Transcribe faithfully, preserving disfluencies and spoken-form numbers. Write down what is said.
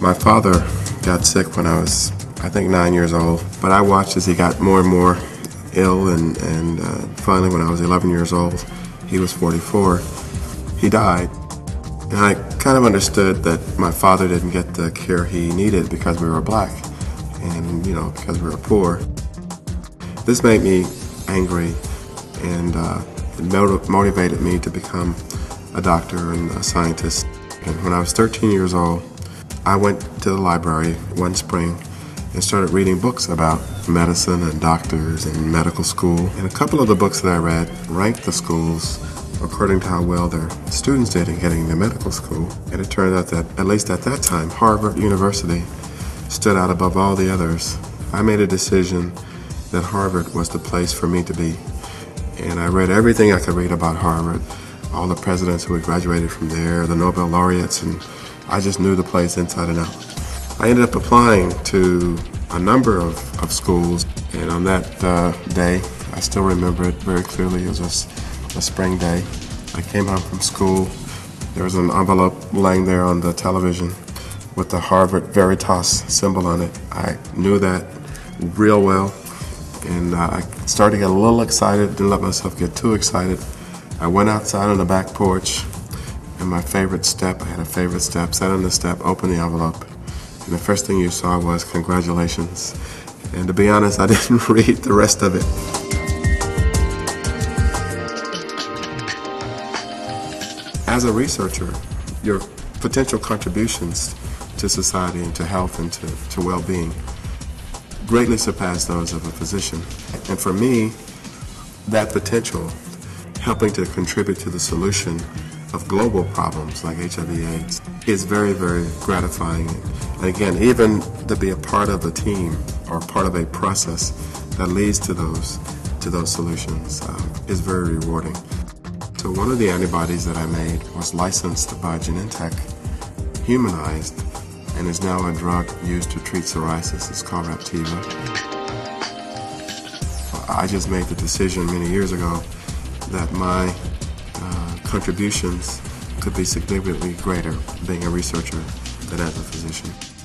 My father got sick when I was, I think, nine years old, but I watched as he got more and more ill, and, and uh, finally when I was eleven years old, he was forty-four, he died. And I kind of understood that my father didn't get the care he needed because we were black and, you know, because we were poor. This made me angry, and uh, it motivated me to become a doctor and a scientist. And when I was thirteen years old, I went to the library one spring and started reading books about medicine and doctors and medical school. And a couple of the books that I read ranked the schools according to how well their students did in getting to medical school. And it turned out that, at least at that time, Harvard University stood out above all the others. I made a decision that Harvard was the place for me to be. And I read everything I could read about Harvard, all the presidents who had graduated from there, the Nobel laureates, and I just knew the place inside and out. I ended up applying to a number of, of schools, and on that uh, day, I still remember it very clearly. It was a, a spring day. I came home from school. There was an envelope laying there on the television with the Harvard Veritas symbol on it. I knew that real well, and uh, I started to get a little excited. Didn't let myself get too excited. I went outside on the back porch, and my favorite step, I had a favorite step, sat on the step, opened the envelope, and the first thing you saw was congratulations. And to be honest, I didn't read the rest of it. As a researcher, your potential contributions to society and to health and to, to well-being greatly surpass those of a physician. And for me, that potential, helping to contribute to the solution of global problems like H I V AIDS, is very, very gratifying. And again, even to be a part of a team or part of a process that leads to those, to those solutions um, is very rewarding. So one of the antibodies that I made was licensed by Genentech, humanized, and is now a drug used to treat psoriasis. It's called Raptiva. I just made the decision many years ago that my uh, contributions could be significantly greater being a researcher than as a physician.